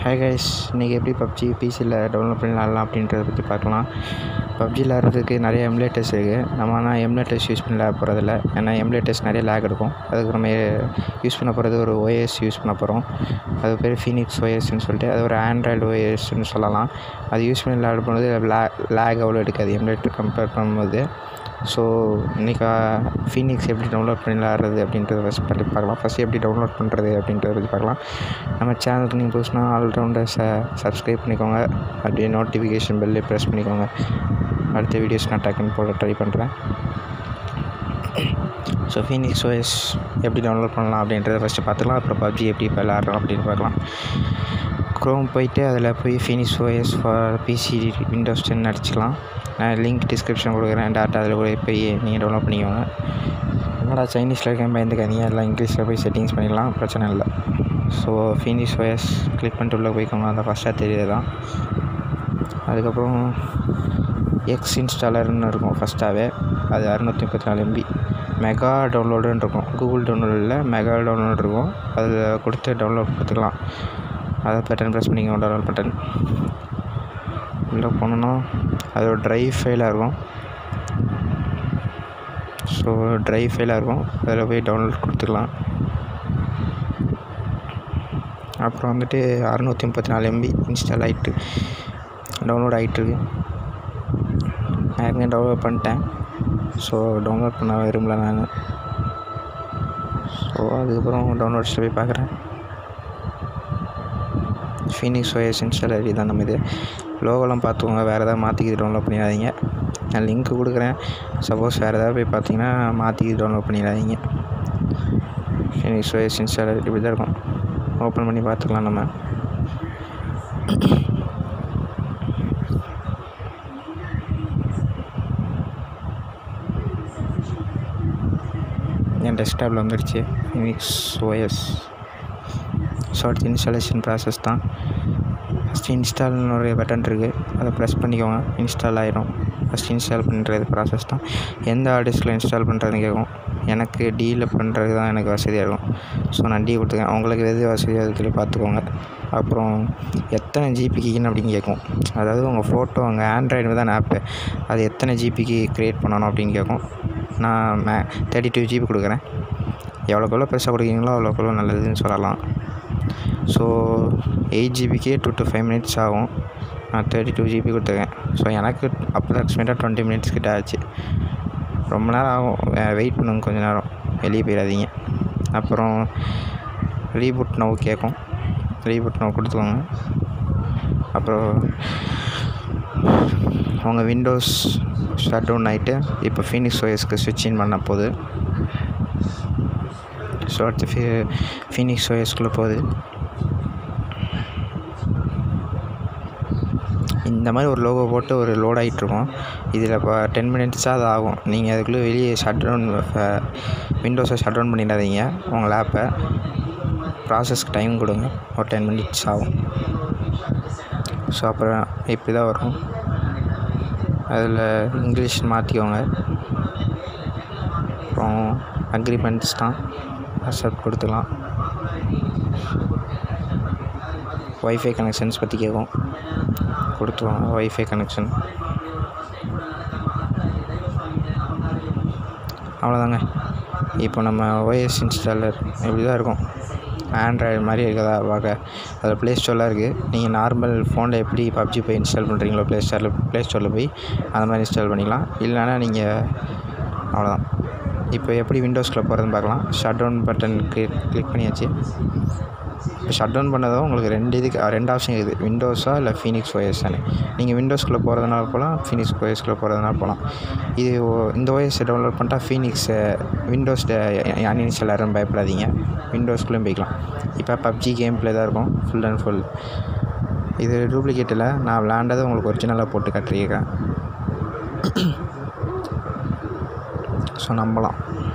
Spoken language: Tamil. ஹே கைஸ், இன்றைக்கி எப்படி பப்ஜி பிசியில் டவுன்லோட் பண்ணி விளாட்லாம் அப்படின்றத பற்றி பார்க்கலாம். பப்ஜி விளாட்றதுக்கு நிறைய எமுலேட்டர்ஸ் இருக்குது. நம்ம ஆனால் எமுலேட்டர்ஸ் யூஸ் பண்ண போகிறதில்ல, ஏன்னா எமுலேட்டர்ஸ் நிறைய லேக் எடுக்கும். அதுக்கு நம்ம யூஸ் பண்ண போகிறது ஒரு ஓஎஸ் யூஸ் பண்ண போகிறோம். அது பேர் ஃபீனிக்ஸ் ஓஎஸ்ன்னு சொல்லிட்டு, அது ஒரு ஆண்ட்ராய்டு ஓஎஸ்ன்னு சொல்லலாம். அது யூஸ் பண்ணி விளாட போனது லேக் அவ்வளோ எடுக்காது எமுலேட்டர் கம்பேர் பண்ணும்போது. ஸோ இன்றைக்கி ஃபீனிக்ஸ் எப்படி டவுன்லோட் பண்ணி விளாட்றது அப்படின்றத ஃபஸ்ட் பற்றி பார்க்கலாம். ஃபஸ்ட்டு எப்படி டவுன்லோட் பண்ணுறது அப்படின்றத பற்றி பார்க்கலாம். நம்ம சேனலுக்கு நீங்கள் போச்சுன்னா ஆல்ரவுண்டர் சப்ஸ்கிரைப் பண்ணிக்கோங்க, அப்படியே நோட்டிஃபிகேஷன் பெல்லே ப்ரெஸ் பண்ணிக்கோங்க. அடுத்த வீடியோஸ் நான் டக்குன்னு போட ட்ரை பண்ணுறேன். ஸோ ஃபீனிக்ஸ் ஓஎஸ் எப்படி டவுன்லோட் பண்ணலாம் அப்படின்றத ஃபஸ்ட்டு பார்த்துக்கலாம். அப்புறம் பப்ஜி எப்படி இப்போ விளாட்றோம் அப்படின்னு பார்க்கலாம். க்ரோம் போயிட்டு அதில் போய் Phoenix OS for PC Windows 10 அடிச்சுக்கலாம். நான் லிங்க் டிஸ்கிரிப்ஷன் கொடுக்குறேன், டேட்டா அதில் போய் போய் நீங்கள் டவுன்லோட் பண்ணிக்கோங்க. என்னடா சைனீஸில் இருக்கேன் பயந்துக்காதீங்க, எல்லாம் இங்கிலீஷில் போய் செட்டிங்ஸ் பண்ணிக்கலாம், பிரச்சனை இல்லை. ஸோ ஃபீனிக்ஸ் ஓஎஸ் கிளிக் பண்ணிட்டு உள்ளே போய்க்கோங்க, அந்த ஃபஸ்ட்டாக தெரியுதுதான். அதுக்கப்புறம் எக்ஸ் இன்ஸ்டாலர்னு இருக்கும் ஃபஸ்ட்டாகவே, அது 634 MB மெகா டவுன்லோடுன்னு இருக்கும். கூகுள் டவுன்லோடில் மெகா டவுன்லோடு இருக்கும், அதில் கொடுத்து டவுன்லோட் கொடுத்துக்கலாம். அதை பட்டன் ப்ரெஸ் பண்ணிக்கோங்க, டவுன்லோட் பட்டன். உள்ளே போனோன்னா அது ஒரு ட்ரைவ் ஃபைலாக இருக்கும். ஸோ ட்ரைவ் ஃபைலாக இருக்கும், அதில் போய் டவுன்லோட் கொடுத்துக்கலாம். அப்புறம் வந்துட்டு 634 MB இன்ஸ்டால் ஆகிட்டு டவுன்லோட் ஆகிட்டுருக்கு. நான் ஏற்கனவே டவுன்லோட் பண்ணிட்டேன், ஸோ டவுன்லோட் பண்ண விரும்பல நான். ஸோ அதுக்கப்புறம் டவுன்லோட்ஸில் போய் பார்க்குறேன். ஃபீனிக்ஸ் ஓஎஸ் இன்ஸ்டால் ஆகி தான் நம்ம இது லோகோலாம் பார்த்துக்கோங்க, வேறு எதாவது மாற்றிக்கிது டவுன்லோட் பண்ணிடாதீங்க. நான் லிங்க்கு கொடுக்குறேன், சப்போஸ் வேறு எதாவது போய் பார்த்தீங்கன்னா மாற்றிக்கிது டவுன்லோட் பண்ணிடாதீங்க. ஃபீனிக்ஸ் ஓஎஸ் இன்ஸ்டால் ஆகிட்டு இப்படி தான் இருக்கும், ஓப்பன் பண்ணி பார்த்துக்கலாம். நம்ம என் டெஸ்க்டாப்பில் வந்துடுச்சு Phoenix OS. Short installation process தான். ஃபஸ்ட்டு இன்ஸ்டால்னு ஒரு பட்டன் இருக்குது, அதை ப்ரெஸ் பண்ணிக்கோங்க, இன்ஸ்டால் ஆகிடும். ஃபஸ்ட் இன்ஸ்டால் பண்ணுறது ப்ராசஸ் தான். எந்த ஆர்டிஸ்டில் இன்ஸ்டால் பண்ணுறதுன்னு கேட்கும். எனக்கு டீல் பண்ணுறது தான் எனக்கு வசதியாக இருக்கும், ஸோ நான் டீ கொடுத்துக்கேன். அவங்களுக்கு எது வசதியாக இருக்குதுன்னு பார்த்துக்கோங்க. அப்புறம் எத்தனை ஜிபிக்குன்னு அப்படின்னு கேட்கும், அதாவது உங்கள் ஃபோட்டோ உங்கள் ஆண்ட்ராய்டு தான் ஆப்பு, அது எத்தனை ஜிபிக்கு க்ரியேட் பண்ணணும் அப்படின்னு கேட்கும். நான் 32 GB கொடுக்குறேன். எவ்வளோக்குள்ளே பெருசாக கொடுக்குறீங்களோ அவ்வளோக்குள்ள நல்லதுன்னு சொல்லலாம். ஸோ 8 GBக்கே 2 to 5 minutes ஆகும். நான் 32 GB கொடுத்துருக்கேன். ஸோ எனக்கு அப்ராக்சிமேட்டாக 20 minutes கிட்ட ஆச்சு. ரொம்ப நேரம் ஆகும், வெயிட் பண்ணுங்க கொஞ்சம் நேரம், வெளியே போயிடாதீங்க. அப்புறம் ரீபூட் நவ் கேட்கும், ரீபூட் நவ் கொடுத்துக்கோங்க. அப்புறம் அவங்க விண்டோஸ் ஷட் டவுன் ஆகிட்டு இப்போ ஃபீனிக்ஸ் ஓஎஸ்க்கு ஸ்விட்ச் இன் பண்ண போகுது. ஸோ அடுத்து ஃபீனிக்ஸ் ஓஎஸ்க்குள்ளே போகுது. இந்த மாதிரி ஒரு லோகோ போட்டு ஒரு லோட் ஆகிட்ருக்கோம். இதில் இப்போ 10 minutesஸாக அது ஆகும். நீங்கள் அதுக்குள்ளே வெளியே ஷட் டவுன் விண்டோஸை ஷட் டவுன் பண்ணிடாதீங்க. உங்கள் ஆப்பை ப்ராசஸ்க்கு டைம் கொடுங்க, ஒரு 10 minutes ஆகும். ஸோ அப்புறம் இப்படி தான் வரும். அதில் இங்கிலீஷ் மாற்றிக்கோங்க. அப்புறம் அக்ரிமெண்ட்ஸ் தான், அக்செப்ட் கொடுத்துக்கலாம். ஒய்ஃபை கனெக்ஷன்ஸ் பற்றி கேட்கும், கொடுத்துருவாங்க ஒய்ஃபை கனெக்ஷன். அவ்வளோதாங்க. இப்போ நம்ம ஓஎஸ் இன்ஸ்டாலர் இப்படி தான் இருக்கும். ஆண்ட்ராய்டு மாதிரி இருக்குதா பார்க்க, அதில் ப்ளே ஸ்டோரில் இருக்குது. நீங்கள் நார்மல் ஃபோனில் எப்படி பப்ஜி போய் இன்ஸ்டால் பண்ணுறீங்களோ ப்ளே ஸ்டோரில் போய் அந்த மாதிரி இன்ஸ்டால் பண்ணிக்கலாம். இல்லைனா நீங்கள் அவ்வளோதான். இப்போ எப்படி விண்டோஸ்குள்ளே போகிறதுன்னு பார்க்கலாம். ஷட் டவுன் பட்டன் கிளிக் பண்ணியாச்சு. இப்போ ஷட் டவுன் பண்ணதும் உங்களுக்கு ரெண்டு ஆப்ஷன் இருக்குது, விண்டோஸா இல்லை ஃபீனிக்ஸ் ஓஎஸ்ஸானு. நீங்கள் விண்டோஸ்குள்ளே போகிறதுனால போகலாம், ஃபீனிக்ஸ் ஓஎஸ்குள்ளே போகிறதுனால போகலாம். இது இந்த ஓஎஸ் டவுன்லோட் பண்ணிட்டா ஃபீனிக்ஸை விண்டோஸ் அன்இன்ஸ்டால் ஆகிடும், பயப்படாதீங்க, விண்டோஸ்குள்ளேயும் போய்க்கலாம். இப்போ பப்ஜி கேம் பிளே தான் இருக்கும் ஃபுல் அண்ட் ஃபுல். இது டூப்ளிகேட்டில் நான் விளாண்டதை உங்களுக்கு ஒரிஜினலாக போட்டு காட்டியிருக்கேன், ஸோ நம்பலாம்.